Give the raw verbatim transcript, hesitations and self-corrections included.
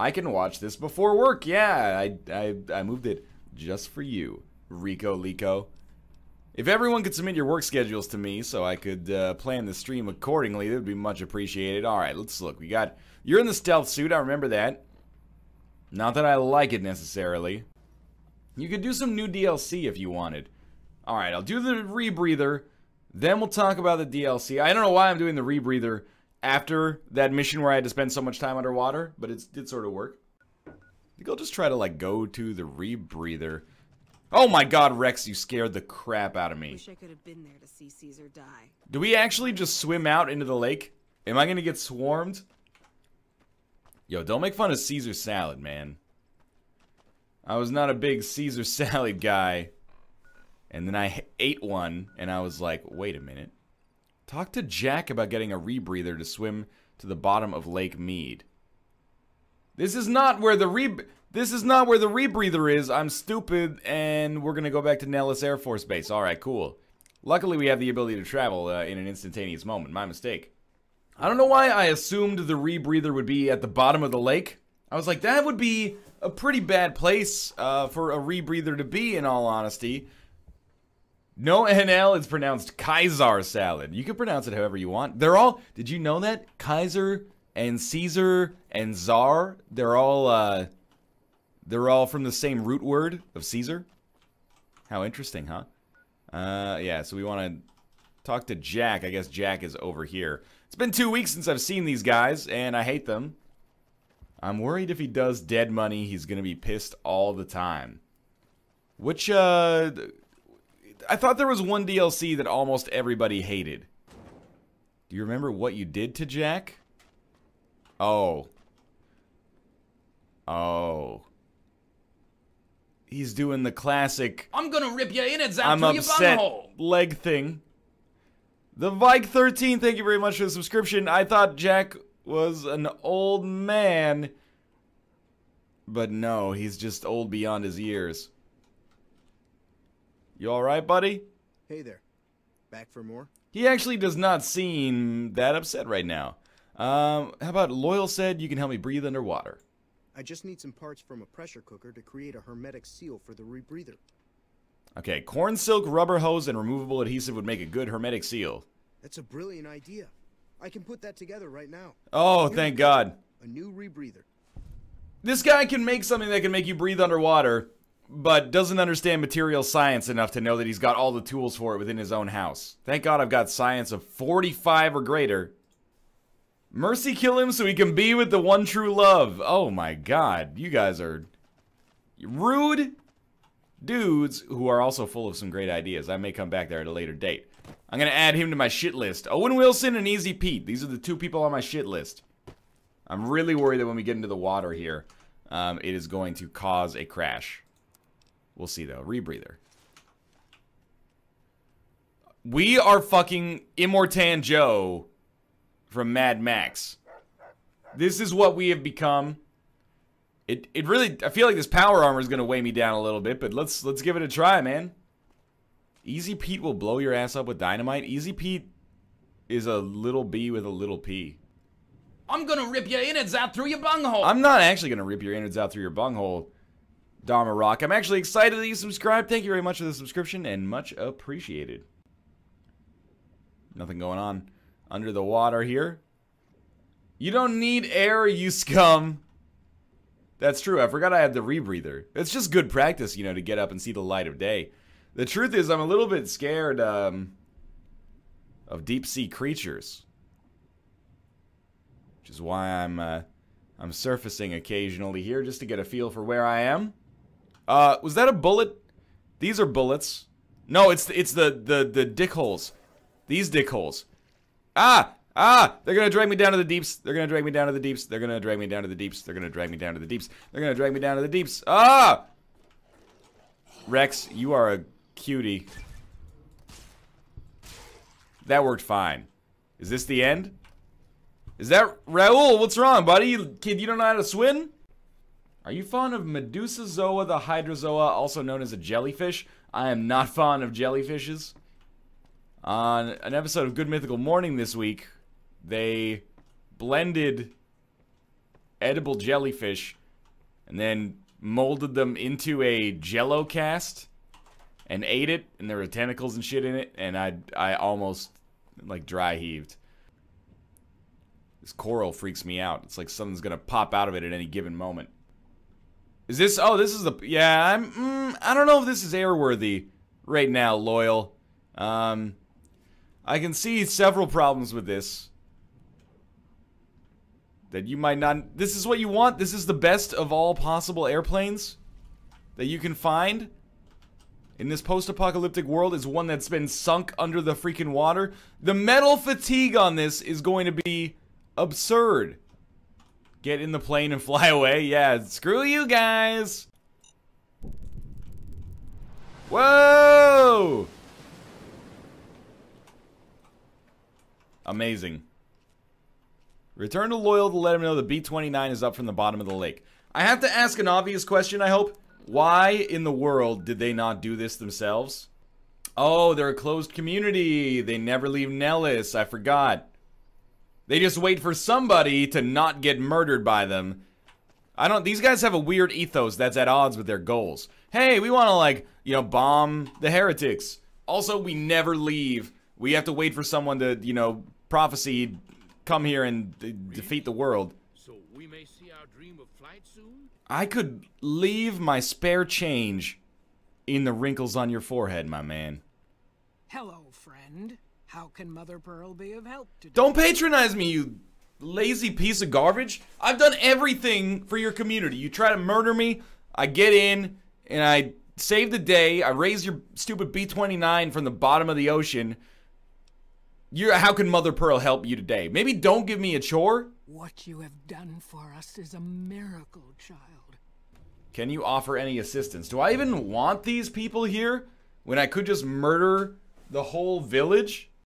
I can watch this before work. Yeah, I, I, I moved it just for you, Rico Lico. If everyone could submit your work schedules to me so I could uh, plan the stream accordingly, that would be much appreciated. Alright, let's look. We got... You're in the stealth suit, I remember that. Not that I like it necessarily. You could do some new D L C if you wanted. Alright, I'll do the rebreather. Then we'll talk about the D L C. I don't know why I'm doing the rebreather after that mission where I had to spend so much time underwater, but it did sort of work. I think I'll just try to, like, go to the rebreather. Oh my god, Rex, you scared the crap out of me. Wish I could have been there to see Caesar die. Do we actually just swim out into the lake? Am I gonna get swarmed? Yo, don't make fun of Caesar salad, man. I was not a big Caesar salad guy. And then I ate one, and I was like, wait a minute. Talk to Jack about getting a rebreather to swim to the bottom of Lake Mead. This is not where the re- This is not where the rebreather is. I'm stupid, and we're gonna go back to Nellis Air Force Base. Alright, cool. Luckily, we have the ability to travel uh, in an instantaneous moment. My mistake. I don't know why I assumed the rebreather would be at the bottom of the lake. I was like, that would be a pretty bad place uh, for a rebreather to be, in all honesty. No N L, it's pronounced Kaiser salad. You can pronounce it however you want. They're all... Did you know that? Kaiser and Caesar and Tsar, they're all... Uh, They're all from the same root word of Caesar. How interesting, huh? Uh, yeah, so we want to talk to Jack. I guess Jack is over here. It's been two weeks since I've seen these guys, and I hate them. I'm worried if he does dead money, he's going to be pissed all the time. Which, uh... I thought there was one D L C that almost everybody hated. Do you remember what you did to Jack? Oh. Oh... He's doing the classic... I'm gonna rip your innards out I'm through upset your butthole. Leg thing. Thevike thirteen, thank you very much for the subscription. I thought Jack was an old man. But no, he's just old beyond his years. You alright, buddy? Hey there. Back for more? He actually does not seem that upset right now. Um, how about Loyal said, you can help me breathe underwater. I just need some parts from a pressure cooker to create a hermetic seal for the rebreather. Okay, corn silk, rubber hose, and removable adhesive would make a good hermetic seal. That's a brilliant idea. I can put that together right now. Oh, Here thank God. A new rebreather. This guy can make something that can make you breathe underwater, but doesn't understand material science enough to know that he's got all the tools for it within his own house. Thank God I've got science of forty-five or greater. Mercy kill him so he can be with the one true love. Oh my god. You guys are rude dudes who are also full of some great ideas. I may come back there at a later date. I'm going to add him to my shit list. Owen Wilson and Easy Pete. These are the two people on my shit list. I'm really worried that when we get into the water here, um, it is going to cause a crash. We'll see though. Rebreather. We are fucking Immortan Joe from Mad Max. This is what we have become. It it really, I feel like this power armor is going to weigh me down a little bit, but let's let's give it a try, man. Easy Pete will blow your ass up with dynamite. Easy Pete is a little B with a little P. I'm going to rip your innards out through your bunghole. I'm not actually going to rip your innards out through your bunghole, Dharma Rock. I'm actually excited that you subscribed. Thank you very much for the subscription and much appreciated. Nothing going on under the water here. You don't need air, you scum. That's true. I forgot I had the rebreather. It's just good practice, you know, to get up and see the light of day. The truth is, I'm a little bit scared um, of deep sea creatures, which is why I'm uh, I'm surfacing occasionally here just to get a feel for where I am. Uh, was that a bullet? These are bullets. No, it's it's the the the dick holes. These dick holes. Ah! Ah! They're gonna drag me down to the deeps. They're gonna drag me down to the deeps. They're gonna drag me down to the deeps. They're gonna drag me down to the deeps. They're gonna drag me down to the deeps. Ah! Rex, you are a cutie. That worked fine. Is this the end? Is that... Raul, what's wrong, buddy? You, kid, you don't know how to swim? Are you fond of Medusazoa the Hydrozoa, also known as a jellyfish? I am not fond of jellyfishes. On an episode of Good Mythical Morning this week, they blended edible jellyfish and then molded them into a jello cast and ate it, and there were tentacles and shit in it, and I, I almost, like, dry heaved. This coral freaks me out. It's like something's gonna pop out of it at any given moment. Is this, oh, this is the, yeah, I'm, mm, I don't know if this is airworthy right now, Loyal. Um, I can see several problems with this. That you might not, this is what you want? This is the best of all possible airplanes that you can find? In this post-apocalyptic world is one that's been sunk under the freaking water. The metal fatigue on this is going to be absurd. Get in the plane and fly away. Yeah, screw you guys. Whoa! Amazing. Return to Loyal to let him know the B twenty-nine is up from the bottom of the lake. I have to ask an obvious question, I hope. Why in the world did they not do this themselves? Oh, they're a closed community. They never leave Nellis. I forgot. They just wait for somebody to not get murdered by them. I don't... These guys have a weird ethos that's at odds with their goals. Hey, we want to, like, you know, bomb the heretics. Also, we never leave. We have to wait for someone to, you know, prophecy, come here and de defeat the world. So we may see our dream of flight soon? I could leave my spare change in the wrinkles on your forehead, my man. Hello, friend. How can Mother Pearl be of help today? Don't patronize me, you lazy piece of garbage. I've done everything for your community. You try to murder me, I get in, and I save the day. I raise your stupid B twenty-nine from the bottom of the ocean. You're, how can Mother Pearl help you today? Maybe don't give me a chore. What you have done for us is a miracle, child. Can you offer any assistance? Do I even want these people here when I could just murder the whole village?